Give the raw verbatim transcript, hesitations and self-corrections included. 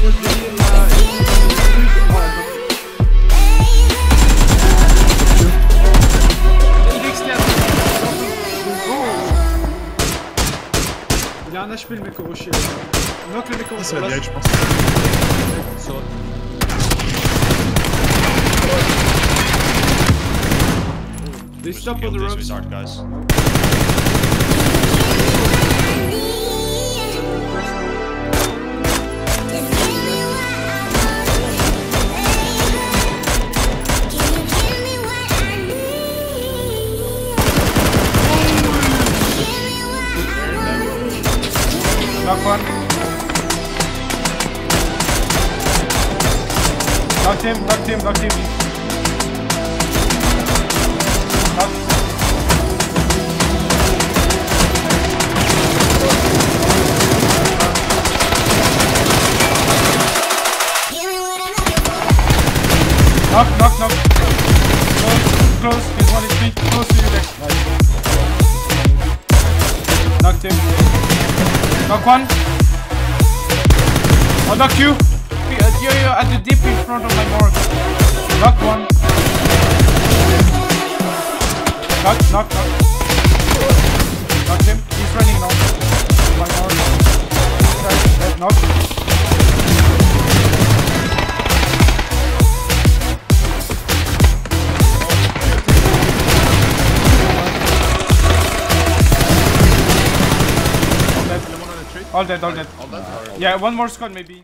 Il a un H P le mec au rocher. Il manque le mec au rocher. Ça va direct, je pense. They stop on the ropes. Knock one. Knocked him, knocked him, knocked him. Knock, knock, knock. Close, close. This one is big. Close to you next. Nice. Knocked him. Knock one. I'll knock you. You're, you're at the dip in front of my mark. Knock one. Knock, knock, knock. Knock him. He's running now. My mark. Right, knock. All dead, all dead. All dead? Yeah, one more squad maybe.